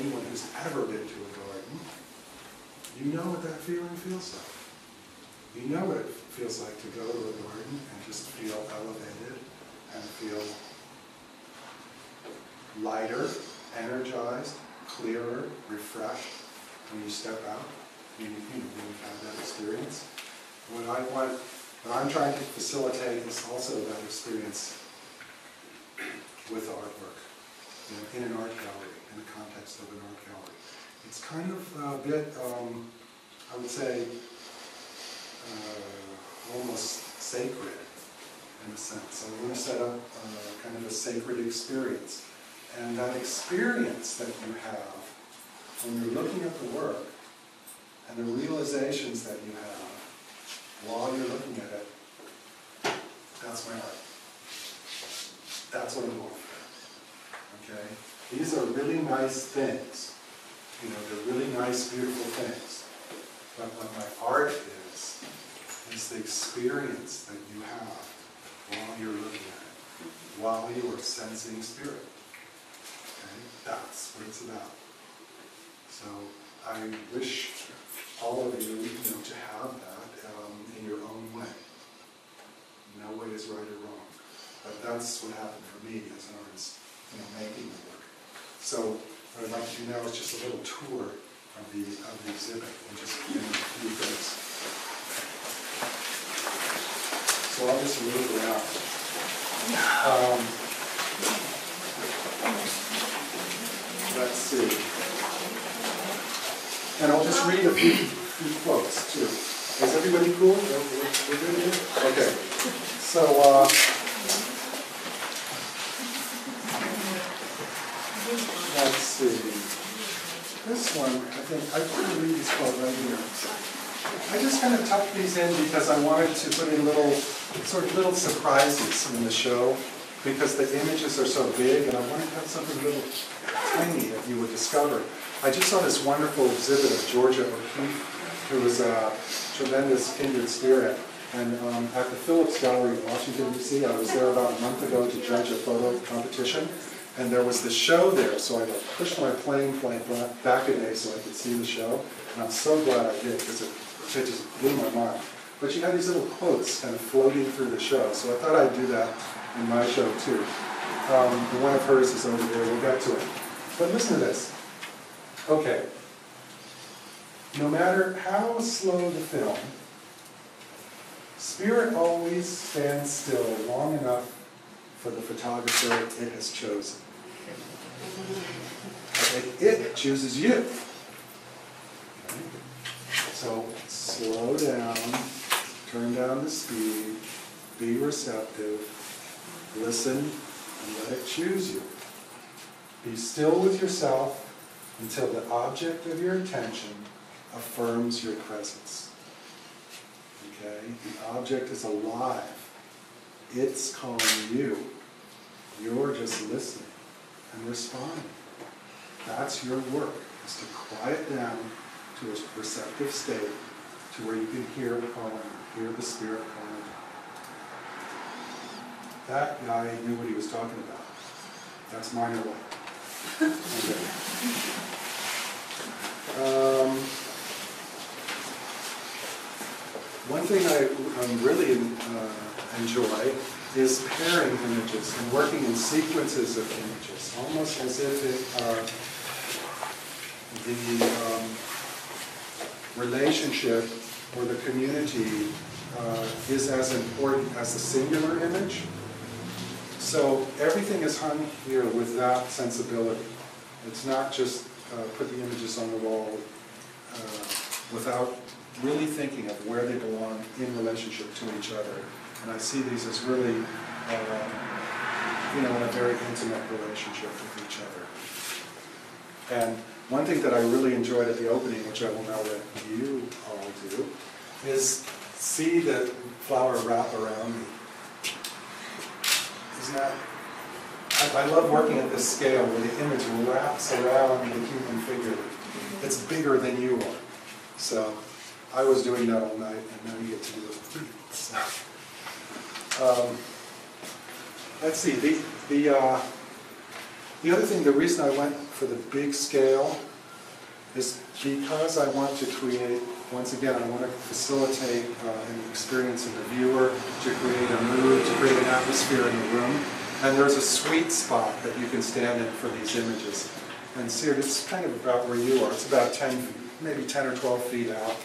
anyone who's ever been to a garden, you know what that feeling feels like. You know what it feels like to go to a garden and just feel elevated and feel lighter, energized, clearer, refreshed when you step out, when you've had that experience. What I'm trying to facilitate is also that experience with artwork, in an art gallery, in the context of an art gallery. It's kind of a bit, I would say, almost sacred in a sense. I want to set up kind of a sacred experience. And that experience that you have when you're looking at the work and the realizations that you have while you're looking at it, that's my art. That's what I'm offering. Okay? These are really nice things. They're really nice, beautiful things. But what my art is the experience that you have while you're looking at it, while you are sensing spirit. Okay? That's what it's about. So I wish all of you, to have that in your own way. No way is right or wrong. But that's what happened for me as an artist, making the work. So what I'd like you to know is just a little tour of the exhibit, and just a few things. So I'll just move around. Let's see. And I'll just read a few quotes too. Is everybody cool? We're good here? Okay. So. Let's see. This one, I think, I couldn't read this quote right here. I just kind of tucked these in because I wanted to put in little, little surprises in the show, because the images are so big, and I wanted to have something little tiny that you would discover. I just saw this wonderful exhibit of Georgia O'Keeffe, who was a tremendous kindred spirit. And at the Phillips Gallery in Washington, D.C., I was there about a month ago to judge a photo competition. And there was the show there, so I pushed my plane flight back a day so I could see the show. And I'm so glad I did, because it just blew my mind. But you had these little quotes kind of floating through the show, so I thought I'd do that in my show too. The one of hers is over there, we'll get to it. But listen to this. Okay. No matter how slow the film, spirit always stands still long enough for the photographer it has chosen. Okay, it chooses you. Okay. So slow down, turn down the speed, be receptive, listen, and let it choose you. Be still with yourself until the object of your attention affirms your presence. Okay? The object is alive. It's calling you. You're just listening and responding. That's your work, is to quiet down to a receptive state to where you can hear it calling, hear the spirit calling. That guy knew what he was talking about. That's minor life. Okay. One thing I'm really enjoy is pairing images and working in sequences of images, almost as if it, the relationship or the community is as important as the singular image. So everything is hung here with that sensibility. It's not just put the images on the wall without really thinking of where they belong in relationship to each other. And I see these as really, in a very intimate relationship with each other. And one thing that I really enjoyed at the opening, which I will now let you all do, is see the flower wrap around me. Isn't that? I love working at this scale where the image wraps around the human figure. It's bigger than you are. So I was doing that all night, and now you get to do the stuff. Let's see, The other thing, the reason I went for the big scale is because I want to create, once again, I want to facilitate an experience of the viewer, to create a mood, to create an atmosphere in the room. And there's a sweet spot that you can stand in for these images. And see, it's kind of about where you are. It's about 10, maybe 10 or 12 feet out,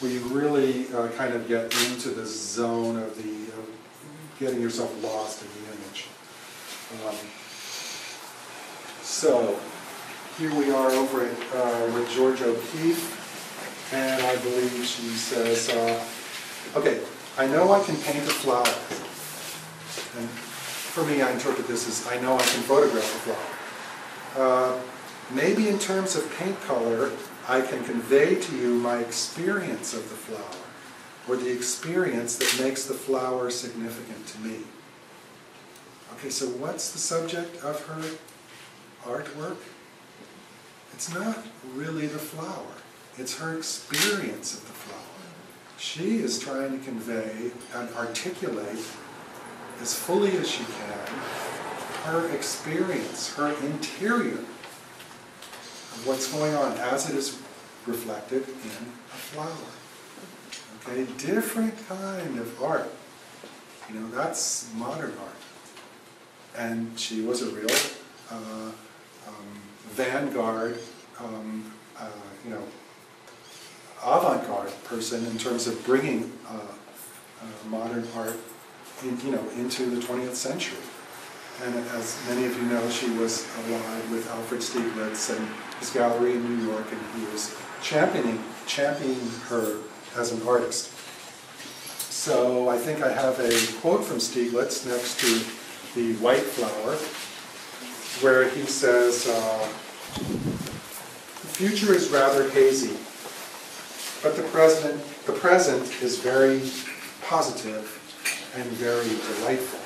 where you really kind of get into the zone of the, getting yourself lost in the image. So, here we are over at, with Georgia O'Keeffe, and I believe she says, okay, I know I can paint a flower. And for me, I interpret this as, I know I can photograph a flower. Maybe in terms of paint color, I can convey to you my experience of the flower, or the experience that makes the flower significant to me. Okay, so what's the subject of her artwork? It's not really the flower. It's her experience of the flower. She is trying to convey and articulate as fully as she can her experience, her interior of what's going on as it is reflected in a flower. Okay, different kind of art. You know, that's modern art. And she was a real vanguard, you know, avant-garde person in terms of bringing modern art, you know, into the 20th century. And as many of you know, she was allied with Alfred Stieglitz and his gallery in New York, and he was championing her as an artist. So I think I have a quote from Stieglitz next to the white flower, where he says, the future is rather hazy, but the present is very positive and very delightful.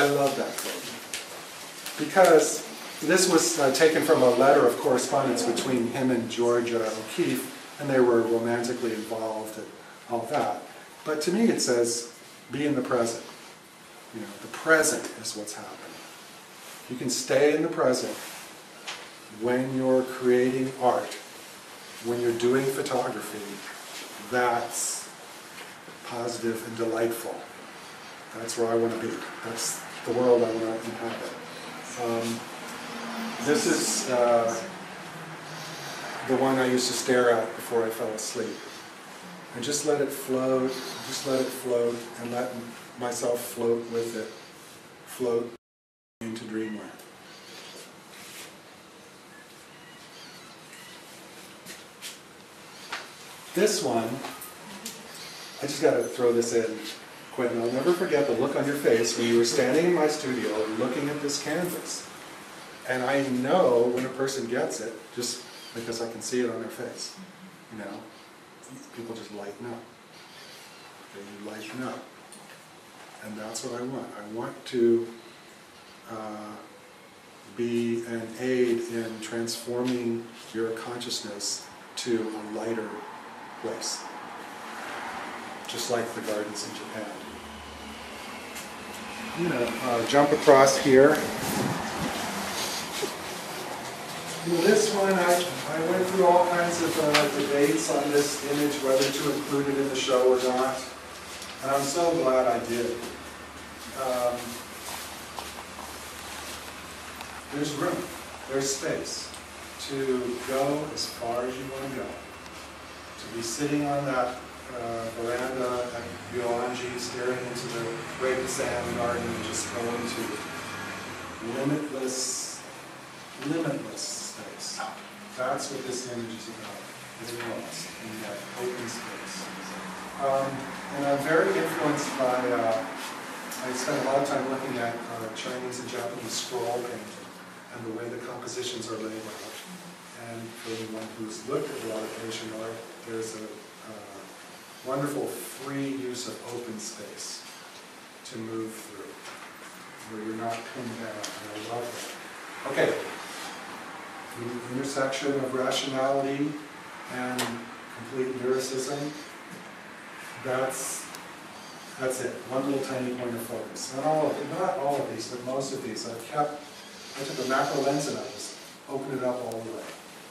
I love that quote, because this was taken from a letter of correspondence between him and Georgia O'Keeffe, and they were romantically involved and all that. But to me it says, be in the present. You know, the present is what's happening. You can stay in the present when you're creating art, when you're doing photography. That's positive and delightful. That's where I want to be. That's the world I want to inhabit. This is the one I used to stare at before I fell asleep. And just let it float, just let it float, and let myself float with it, float into dreamland. This one, I just got to throw this in. Quentin, I'll never forget the look on your face when you were standing in my studio looking at this canvas. And I know when a person gets it, just because I can see it on their face. You know, people just lighten up. They lighten up. And that's what I want. I want to be an aid in transforming your consciousness to a lighter place, just like the gardens in Japan. I'm going to jump across here. This one, I went through all kinds of debates on this image, whether to include it in the show or not, and I'm so glad I did. There's room, there's space to go as far as you want to go. To be sitting on that veranda at Yolanji, staring into the great sand garden, and just going to limitless, limitless space. That's what this image is about. It's lost in that open space. And I'm very influenced by, I spent a lot of time looking at Chinese and Japanese scroll painting, and the way the compositions are laid out. And for anyone who's looked at a lot of Asian art, there's a wonderful free use of open space to move through, where you're not pinned down, and I love that. Okay, the intersection of rationality and complete lyricism, that's it, one little tiny point of focus. Not all of these, but most of these I've kept I took a macro lens and I just opened it up all the way.